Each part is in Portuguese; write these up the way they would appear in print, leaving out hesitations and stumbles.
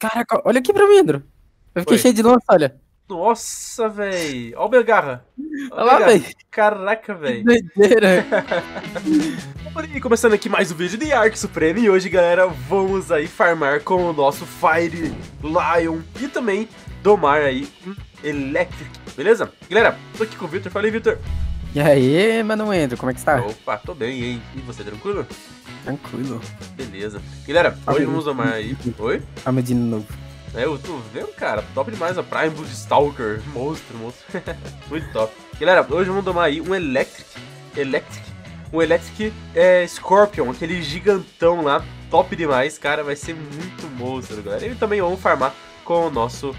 Caraca, olha aqui pra mim, Andro. Eu fiquei cheio de lança, olha. Nossa, véi. Olha o Belgarra. Olha lá, véi. Caraca, véi. Doideira. E começando aqui mais um vídeo de Ark Supremo. E hoje, galera, vamos aí farmar com o nosso Fire Lion. E também domar aí Electric, beleza? Galera, tô aqui com o Victor. Fala aí, Victor. E aí, mano, Andro, como é que está? Opa, tô bem, hein? E você, tranquilo? Tranquilo. Beleza. Galera, hoje vamos domar aí... Oi? A Medina novo. É, eu tô vendo, cara. Top demais a Prime Blood Stalker. Monstro. Muito top. Galera, hoje vamos domar aí um Electric Scorpion, aquele gigantão lá. Top demais, cara. Vai ser muito monstro, galera. E também vamos farmar com o nosso...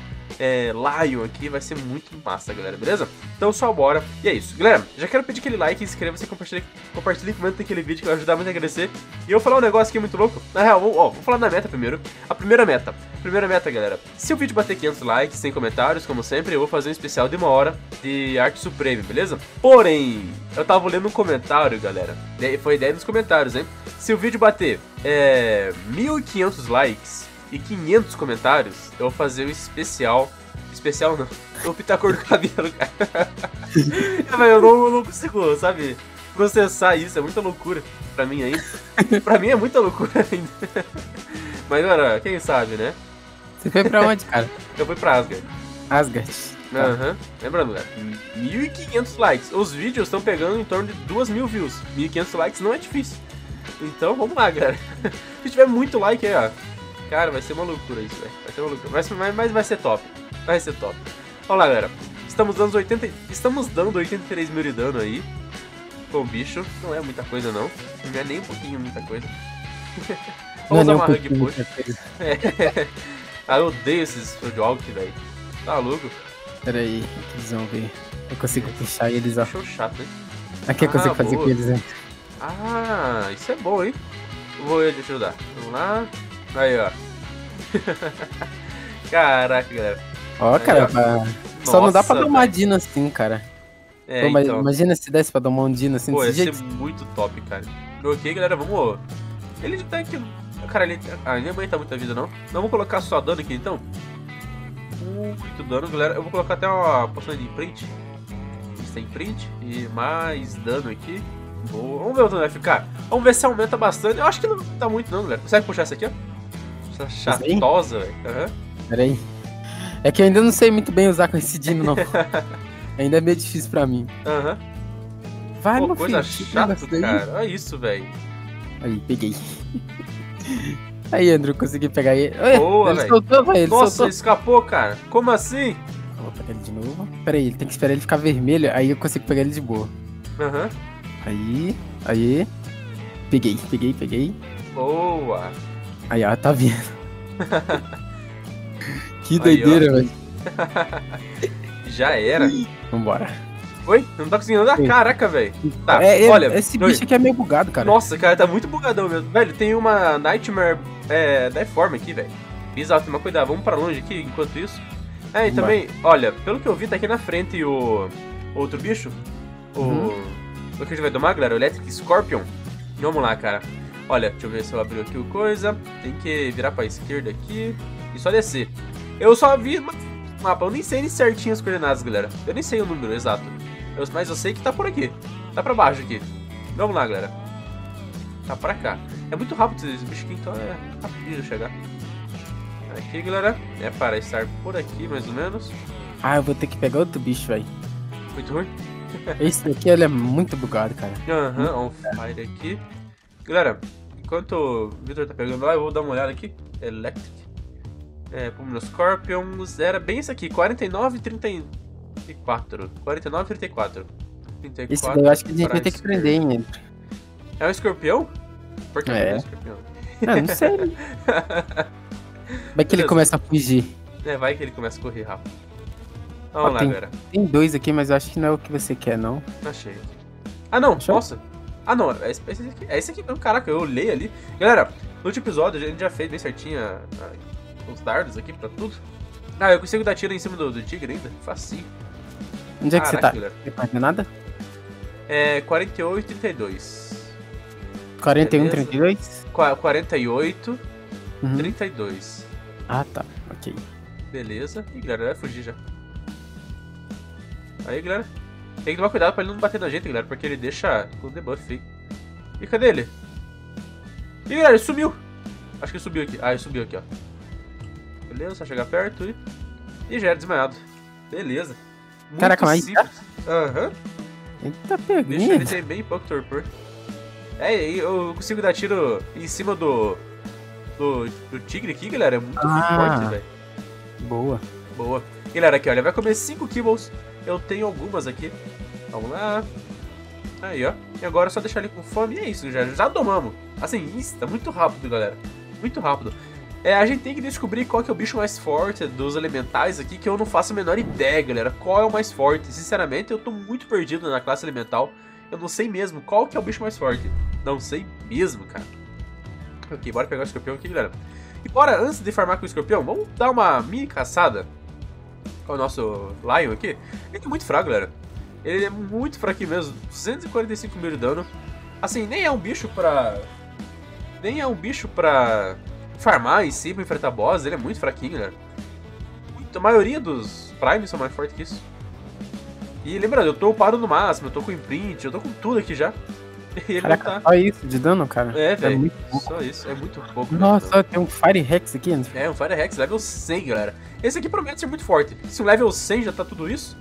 Lion aqui, vai ser muito massa, galera, beleza? Então só bora, e é isso. Galera, já quero pedir aquele like, inscreva-se, compartilhe, comenta aquele vídeo que vai ajudar muito a crescer. E eu vou falar um negócio aqui muito louco. Na real, vou falar da meta primeiro. A primeira meta, galera. Se o vídeo bater 500 likes, 100 comentários, como sempre, eu vou fazer um especial de 1 hora de Ark Supremo, beleza? Porém, eu tava lendo um comentário, galera. Foi ideia nos comentários, hein? Se o vídeo bater 1500 likes e 500 comentários, eu vou fazer um especial. Especial não. Eu vou pintar a cor do cabelo, cara. Eu não consigo, sabe? Processar isso, é muita loucura pra mim ainda. Pra mim é muita loucura ainda. Mas, olha, quem sabe, né? Você foi pra onde, cara? Eu fui pra Asgard. Asgard. Aham. Uhum. Lembrando, cara, 1500 likes. Os vídeos estão pegando em torno de 2000 views. 1500 likes não é difícil. Então, vamos lá, galera. Se tiver muito like aí, ó. Cara, vai ser uma loucura isso, velho. Vai ser uma loucura. Mas vai ser top. Vai ser top. Olha lá, galera. Estamos dando 83 mil de dano aí. Com o bicho. Não é muita coisa, não. Não é nem um pouquinho muita coisa. Vamos usar uma Hung Potion. Ah, eu odeio esses jogos, velho. Tá louco? Pera aí. Eles vão ver. Eu consigo puxar eles, ó. Show chato, hein? Aqui eu consigo fazer com eles, hein? Ah, isso é bom, hein? Deixa eu ajudar. Vamos lá. Aí, ó. Caraca, galera. Ó, cara, ó. Só nossa, não dá pra domar Dino assim, cara. É, pô, então. Imagina se desse pra domar um Dino assim. Pô, ia ser muito top, cara. Ok, galera, vamos... Ele tá aqui... Cara, ele... Ah, minha mãe tá muita vida, não? Não, vou colocar só dano aqui, então. Muito dano, galera. Eu vou colocar até uma poção de print. Isso tem print. E mais dano aqui. Boa. Vamos ver onde vai ficar. Vamos ver se aumenta bastante. Eu acho que não tá muito, não, galera. Consegue puxar essa aqui, ó? Essa chatosa, velho. Uhum. Pera aí. É que eu ainda não sei muito bem usar com esse Dino, não. Ainda é meio difícil pra mim. Aham. Uhum. Vai, pô, meu coisa filho. Chata, cara. Olha isso, velho. Aí, peguei. Aí, Andrew, consegui pegar ele. Boa, velho. Ele soltou, velho. Nossa, soltou. Ele escapou, cara. Como assim? Eu vou pegar ele de novo. Pera aí, ele tem que esperar ele ficar vermelho. Aí eu consigo pegar ele de boa. Aham. Uhum. Aí. Peguei. Boa. Aí, ó, tá vindo. Que doideira, velho. Já era. Vambora. Oi? Não tá conseguindo andar? Caraca, velho. Tá, olha. Esse bicho aqui é meio bugado, cara. Nossa, cara, tá muito bugadão mesmo. Velho, tem uma Nightmare da forma aqui, velho. Exato, mas cuidado. Vamos pra longe aqui enquanto isso. É, e também, olha, pelo que eu vi, tá aqui na frente o outro bicho. O que a gente vai domar, galera? O Electric Scorpion. Vamos lá, cara. Olha, deixa eu ver se eu abri aqui o coisa. Tem que virar pra esquerda aqui. E só descer. Eu só vi o mapa. Eu nem sei nem certinho as coordenadas, galera. Eu nem sei o número exato. Mas eu sei que tá por aqui. Tá pra baixo aqui. Vamos lá, galera. Tá pra cá. É muito rápido esse bicho aqui, então é rapidinho chegar. Aqui, galera. É para estar por aqui, mais ou menos. Ah, eu vou ter que pegar outro bicho, velho. Muito ruim. Esse daqui, ele é muito bugado, cara. Aham, on fire aqui. Galera, enquanto o Victor tá pegando lá, eu vou dar uma olhada aqui. Electric. Pumino Scorpions. Era bem isso aqui, 49 e 34. Esse daí eu acho que a gente vai ter que prender, hein? É um escorpião? Por que é um escorpião? Não sei. Vai que ele começa a fugir. É, vai que ele começa a correr rápido. Vamos lá, galera. Tem dois aqui, mas eu acho que não é o que você quer, não. Achei. Ah, não. Achou? Nossa. Ah, não. É esse aqui. Caraca, eu olhei ali. Galera, no último episódio a gente já fez bem certinho os dardos aqui pra tudo. Ah, eu consigo dar tiro em cima do tigre ainda. Facinho. Onde é que você tá? Galera. Você faz nada? 48 e 32. 41 e 32? 48 e 32. Ah, tá. Ok. Beleza. Ih, galera, vai fugir já. Aí, galera. Tem que tomar cuidado pra ele não bater na gente, galera, porque ele deixa o debuff aí. E cadê ele? Ih, galera, ele sumiu. Acho que ele subiu aqui. Ah, ele subiu aqui, ó. Beleza, só chegar perto e... Ih, já era desmaiado. Beleza. Muito caraca, mas... Aham. Ele tá pegando. Deixa ele ter bem pouco torpor. É, eu consigo dar tiro em cima do tigre aqui, galera. É muito forte, velho. Boa. Boa. Galera, aqui, olha, vai comer 5 kibbles. Eu tenho algumas aqui. Vamos lá. Aí, ó. E agora é só deixar ele com fome. E é isso, já domamos. Assim, insta. Muito rápido, galera. Muito rápido. É, a gente tem que descobrir qual que é o bicho mais forte dos elementais aqui, que eu não faço a menor ideia, galera. Qual é o mais forte? Sinceramente, eu tô muito perdido na classe elemental. Eu não sei mesmo qual que é o bicho mais forte. Não sei mesmo, cara. Ok, bora pegar o escorpião aqui, galera. E bora, antes de farmar com o escorpião, vamos dar uma mini caçada com o nosso Lion aqui. Ele é muito fraco, galera. Ele é muito fraquinho mesmo. 245 mil de dano. Assim, nem é um bicho pra... farmar em si pra enfrentar boss, ele é muito fraquinho, galera. A maioria dos primes são mais fortes que isso. E lembrando, eu tô upado no máximo, eu tô com imprint, eu tô com tudo aqui já. E ele caraca, não tá... Só isso de dano, cara? É, velho. É só isso, é muito pouco. Nossa, né? Tem um Fire Rex aqui. Né? É, um Fire Rex, level 100, galera. Esse aqui promete ser muito forte. Se o level 100 já tá tudo isso...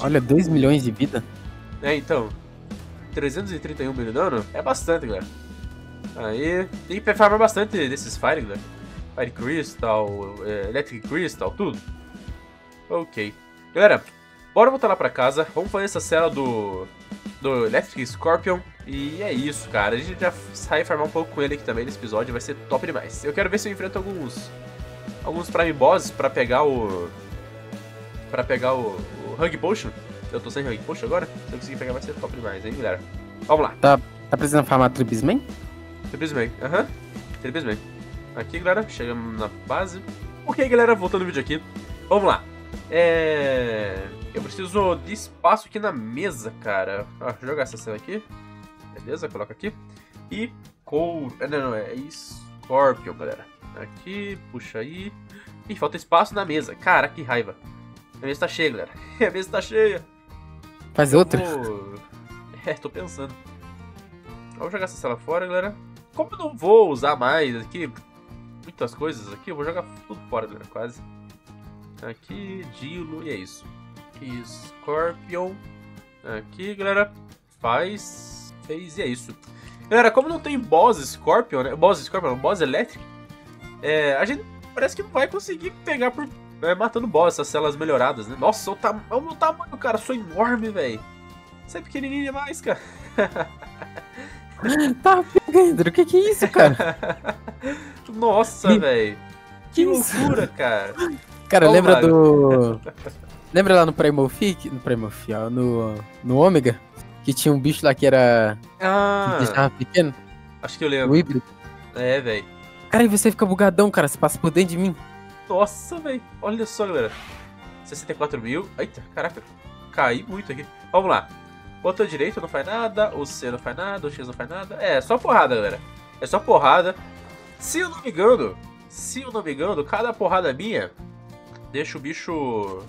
Olha, 2 milhões de vida. É, então. 331 mil de dano é bastante, galera. Aí, tem que farmar bastante desses Fire, galera. Fire Crystal, Electric Crystal, tudo. Ok. Galera, bora voltar lá pra casa. Vamos fazer essa cela do Electric Scorpion. E é isso, cara. A gente já sai farmar um pouco com ele aqui também nesse episódio. Vai ser top demais. Eu quero ver se eu enfrento alguns Prime Bosses pra pegar o... o Hung Potion. Eu tô sem Hung Potion agora. Se eu conseguir pegar vai ser top demais, hein, galera. Vamos lá. Tá precisando farmar Tribesman? Tripismag, aham, Tripismag. Aqui, galera, chegamos na base. Ok, galera, voltando o vídeo aqui. Vamos lá. Eu preciso de espaço aqui na mesa, cara. Ó, jogar essa cena aqui. Beleza, coloca aqui. E couro. Não, é Scorpion, galera. Aqui, puxa aí. Ih, falta espaço na mesa. Cara, que raiva. A mesa tá cheia, galera. A mesa tá cheia. Faz outra. É, tô pensando. Vamos jogar essa cela fora, galera. Como eu não vou usar mais aqui muitas coisas aqui, eu vou jogar tudo fora, galera, quase. Aqui, Dilo, e é isso. Aqui, Scorpion. Aqui, galera, fez, e é isso. Galera, como não tem boss Scorpion, né? Boss Electric, a gente parece que não vai conseguir pegar por matando boss, essas celas melhoradas, né? Nossa, olha o meu tamanho, cara, sou enorme, velho. Você é pequenininho demais, cara. Tá pegando, o que é isso, cara? Nossa, velho. Que loucura, cara. Cara, vamos lembra lá. Lembra lá no Primalfic? No Primalfic, ó, no Ômega? Que tinha um bicho lá que era... Ah! Que deixava pequeno. Acho que eu lembro. O híbrido. É, velho. Cara, e você fica bugadão, cara. Você passa por dentro de mim. Nossa, velho. Olha só, galera. 64 mil. Eita, caraca. Caí muito aqui. Vamos lá. Botão direito não faz nada, o C não faz nada, o X não faz nada. É só porrada, galera. É só porrada. Se eu não me engano, cada porrada minha deixa o bicho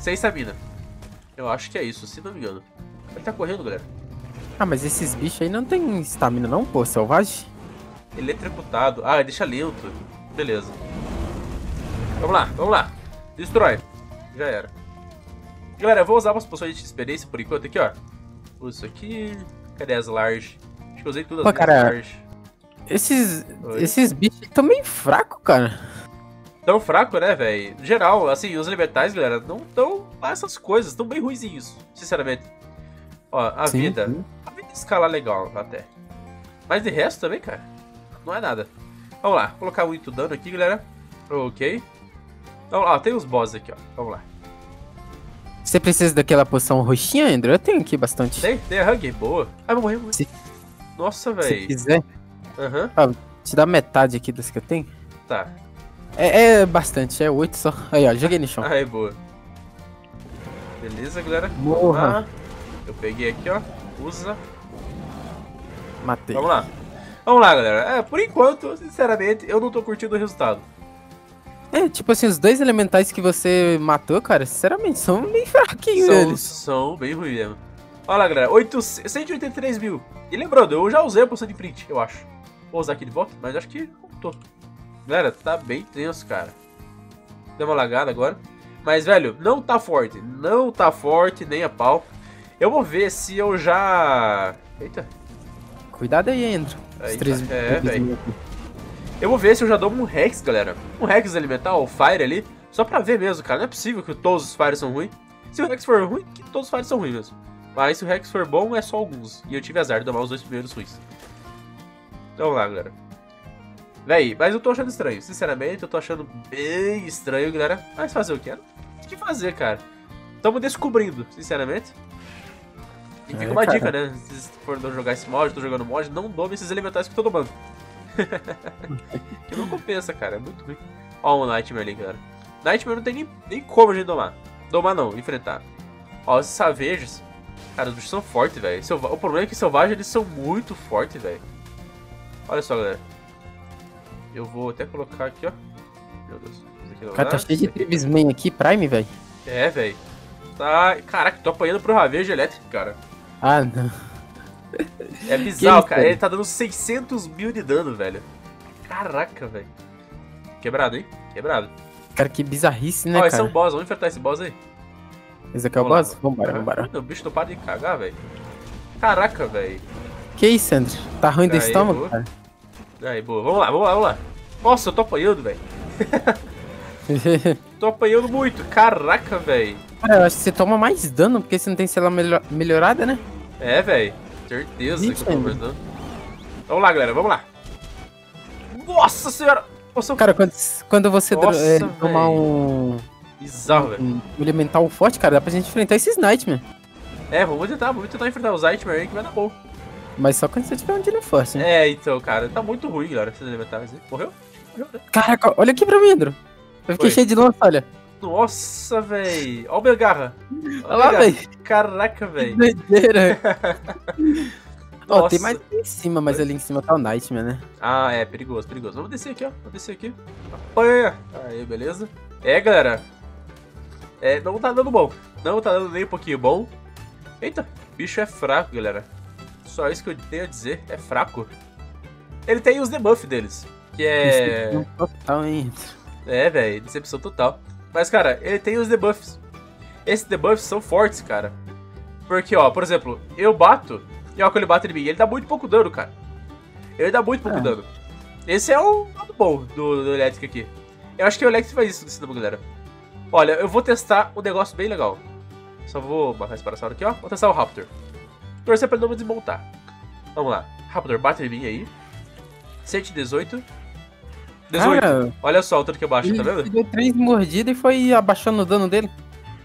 sem estamina. Eu acho que é isso, se não me engano. Ele tá correndo, galera. Ah, mas esses bichos aí não tem estamina não, pô, selvagem. Eletrocutado. Ah, deixa lento. Beleza. Vamos lá. Destrói. Já era. Galera, eu vou usar umas poções de experiência por enquanto aqui, ó. Uso isso aqui. Cadê as large? Acho que eu usei tudo as large. Esses bichos estão bem fracos, cara. Tão fraco, né, velho? Geral, assim, os libertais, galera, não estão essas coisas. Estão bem ruizinhos, sinceramente. Ó, a sim, vida. Sim. A vida escala legal, até. Mas de resto também, cara, não é nada. Vamos lá. Vou colocar muito dano aqui, galera. Ok. Então, ó, tem os bosses aqui, ó. Vamos lá. Você precisa daquela poção roxinha, Andrew? Eu tenho aqui bastante. Tem a Hug, boa. Ah, vou morrer. Se... Nossa, velho. Se quiser. Aham. Uhum. Te dá metade aqui das que eu tenho. Tá. É bastante, é 8 só. Aí, ó, joguei no chão. Aí, boa. Beleza, galera. Morra. Eu peguei aqui, ó. Usa. Matei. Vamos lá. Vamos lá, galera. Por enquanto, sinceramente, eu não tô curtindo o resultado. É, tipo assim, os dois elementais que você matou, cara, sinceramente, são bem fraquinhos. São bem ruins mesmo. Olha lá, galera, 183 mil. E lembrando, eu já usei a poção de print, eu acho. Vou usar aqui de volta, mas acho que voltou. Galera, tá bem tenso, cara. Deu uma lagada agora. Mas, velho, não tá forte. Não tá forte, nem a pau. Eu vou ver se eu já... Eita. Cuidado aí, Andrew. Eu vou ver se eu já dou um Hex, galera. Um Hex elemental, ou Fire ali. Só pra ver mesmo, cara. Não é possível que todos os Fires são ruins. Se o Hex for ruim, que todos os Fires são ruins mesmo. Mas se o Hex for bom, é só alguns. E eu tive azar de tomar os dois primeiros ruins. Então vamos lá, galera. Véi, mas eu tô achando estranho. Sinceramente, eu tô achando bem estranho, galera. Mas fazer o que? Não tem o que fazer, cara. Estamos descobrindo, sinceramente. E fica uma dica, né? Se for jogar esse mod, tô jogando mod, não dome esses elementais que eu tô tomando. Que não compensa, cara. É muito ruim. Ó o Nightmare ali, galera. Nightmare não tem nem como a gente domar. Domar não, enfrentar. Ó, esses Savages. Cara, os bichos são fortes, velho. O problema é que selvagens, eles são muito fortes, velho. Olha só, galera. Eu vou até colocar aqui, ó. Meu Deus. Cara, tá cheio de Tribesman aqui, Prime, velho. É, velho. Tá... Caraca, tô apanhando pro Ravejo elétrico, cara. Ah, não. É bizarro, cara. Ele tá dando 600 mil de dano, velho. Caraca, velho. Quebrado, hein? Quebrado. Cara, que bizarrice, né, cara? Ó, esse é um boss. Vamos enfrentar esse boss aí. Esse aqui é o boss? Vambora, vambora. O bicho não para de cagar, velho. Caraca, velho. Que isso, André? Tá ruim do estômago, cara? Aí, boa. Vamos lá, vamos lá, vamos lá. Nossa, eu tô apanhando, velho. Tô apanhando muito. Caraca, velho. Cara, eu acho que você toma mais dano, porque você não tem célula melhorada, né? É, velho. Certeza que eu tô mais dano. Vamos lá, galera, vamos lá. Nossa senhora! Nossa, cara, quando você tomar um... Bizarro, velho. Um elemental forte, cara, dá pra gente enfrentar esses Nightmare. É, vamos tentar enfrentar os Nightmare aí, que vai dar bom. Mas só quando você tiver um Dino Force, né? É, então, cara, tá muito ruim, galera, esses elementais aí. Morreu? Morreu, né? Caraca, olha aqui pra mim, Andro. Eu fiquei cheio de lança, olha. Nossa, velho. Olha o Belgarra. Olha lá, velho. Caraca, velho. Doideira. Ó, tem mais ali em cima, mas ali em cima tá o Nightmare, né? Ah, é, perigoso, perigoso. Vamos descer aqui, ó. Vamos descer aqui. Apanha. Aí, beleza. É, galera. É, não tá dando bom. Não tá dando nem um pouquinho bom. Eita, o bicho é fraco, galera. Só isso que eu tenho a dizer, é fraco. Ele tem os debuffs deles, que é... Decepção total, hein? É, velho, decepção total. Mas, cara, ele tem os debuffs. Esses debuffs são fortes, cara. Porque, ó, por exemplo, eu bato, e ó, quando ele bate em mim, ele dá muito pouco dano, cara. Ele dá muito pouco dano. Esse é o lado bom do Electric aqui. Eu acho que o Electric faz isso nesse dano, galera. Olha, eu vou testar um negócio bem legal. Só vou barrar esse parasauro aqui, ó. Vou testar o Raptor. Torcer pra ele não me desmontar. Vamos lá. Raptor, bate em mim aí. 118. 18. Cara, olha só o tanto que eu baixo, tá vendo? Ele deu 3 mordidas e foi abaixando o dano dele.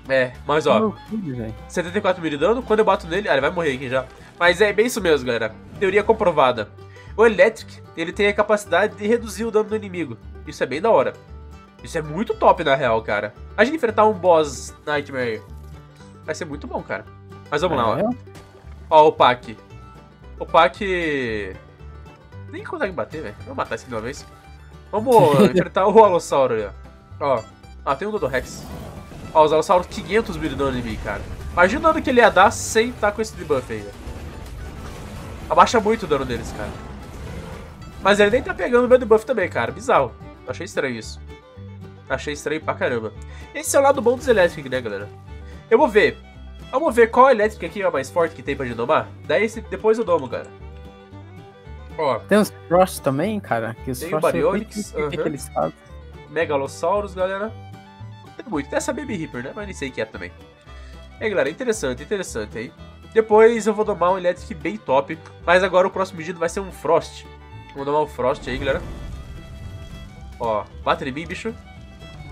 É, mas ó. 74 mil de dano. Quando eu bato nele... Ah, ele vai morrer aqui já. Mas é bem isso mesmo, galera. Teoria comprovada. O Electric, ele tem a capacidade de reduzir o dano do inimigo. Isso é bem da hora. Isso é muito top, na real, cara. A gente enfrentar um boss Nightmare vai ser muito bom, cara. Mas vamos lá, ó. Ó, o Pac. O Pac... Nem consegue bater, velho. Vou matar esse de uma vez. Vamos enfrentar o Alossauro ali, ó. Ó. Ah, tem um Dodorex. Ó, os Alossauros, 500 mil de dano em mim, cara. Imagina o dano que ele ia dar sem estar com esse debuff aí, velho. Abaixa muito o dano deles, cara. Mas ele nem tá pegando o meu debuff também, cara. Bizarro. Achei estranho isso. Achei estranho pra caramba. Esse é o lado bom dos Electric, né, galera? Eu vou ver. Vamos ver qual Electric aqui é o mais forte que tem pra gente domar. Daí depois eu domo, cara. Ó. Tem os Frost também, cara. Que os tem Frost o Baryonyx, Megalossauros, galera. Não tem muito. Tem essa Baby Reaper, né? Mas nem sei o que é também. É, galera, interessante, interessante aí. Depois eu vou domar um Electric bem top. Mas agora o próximo pedido vai ser um Frost. Vamos domar um Frost aí, galera. Ó, bate em mim, bicho.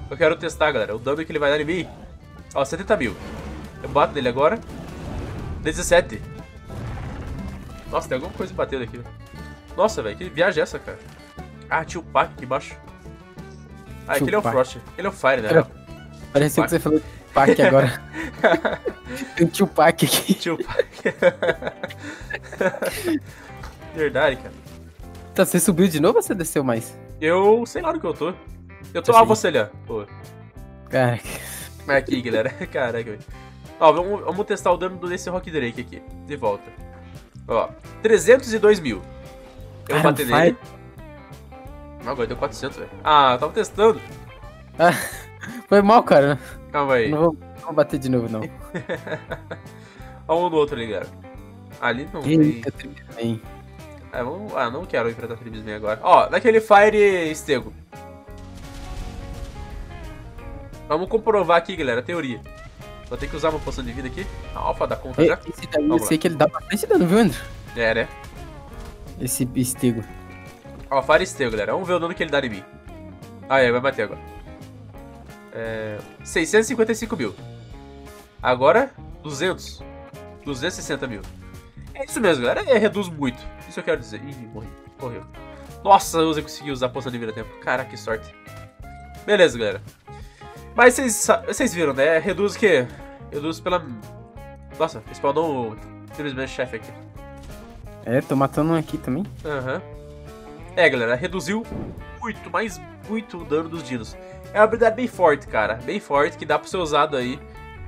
Eu quero testar, galera, o dano que ele vai dar em mim. Ó, 70 mil. Eu bato nele agora. 17. Nossa, tem alguma coisa batendo aqui. Nossa, velho, que viagem é essa, cara? Ah, tinha o Pac aqui embaixo. Ah, aquele é o Frost. Ele é o Fire, né? Parecia que você falou Pac agora. Tinha o Pac aqui. Tinha o Pac. Verdade, cara. Então, você subiu de novo ou você desceu mais? Eu sei lá onde que eu tô. Eu tô lá, você ali, ó. Caraca. Aqui, galera. Caraca, velho. Ó, vamos testar o dano desse Rock Drake aqui. De volta. Ó, 302.000. Eu vou bater nele. Não, agora deu 400, velho. Ah, eu tava testando. Ah, foi mal, cara. Calma aí. Não vou bater de novo, não. Ó, um no outro ali, galera. Ali não tem. Ah, não quero enfrentar Tribesman agora. Ó, daquele Fire Stego. Vamos comprovar aqui, galera, a teoria. Vou ter que usar uma poção de vida aqui. A alfa dá conta já. Esse daí eu sei que ele dá bastante dano, viu, André? É, né? Esse Stego. Ó, Fire Stego, galera. Vamos ver o dano que ele dá em mim. Ah, é, vai bater agora. É... 655.000. Agora, 200. 260.000. É isso mesmo, galera. É, reduz muito. Isso eu quero dizer. Ih, morri. Correu. Nossa, eu consegui usar a poção de vida a tempo. Caraca, que sorte. Beleza, galera. Mas vocês viram, né? Reduz o quê? Reduz pela... Nossa, spawnou o Tribesman chefe aqui. É, tô matando um aqui também. Aham. É, galera, reduziu muito, mas muito o dano dos dinos. É uma habilidade bem forte, cara. Bem forte, que dá pra ser usado aí.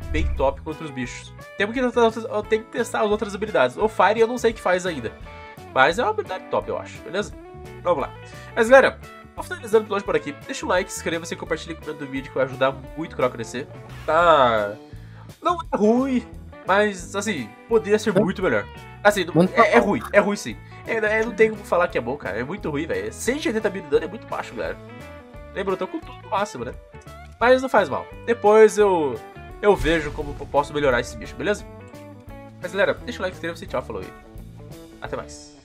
Bem top contra os bichos. Tem que testar as outras habilidades. O Fire eu não sei o que faz ainda. Mas é uma habilidade top, eu acho. Beleza? Vamos lá. Mas, galera... Vou finalizando o episódio por aqui. Deixa o like, inscreva-se e compartilha com o do vídeo que vai ajudar muito o canal a crescer. Tá... Não é ruim, mas assim, poderia ser muito melhor. Assim, é ruim sim. Não tem como falar que é bom, cara. É muito ruim, velho. 180.000 de dano é muito baixo, galera. Lembra, eu tô com tudo no máximo, né? Mas não faz mal. Depois eu vejo como posso melhorar esse bicho, beleza? Mas galera, deixa o like, inscreva-se e tchau, falou aí. Até mais.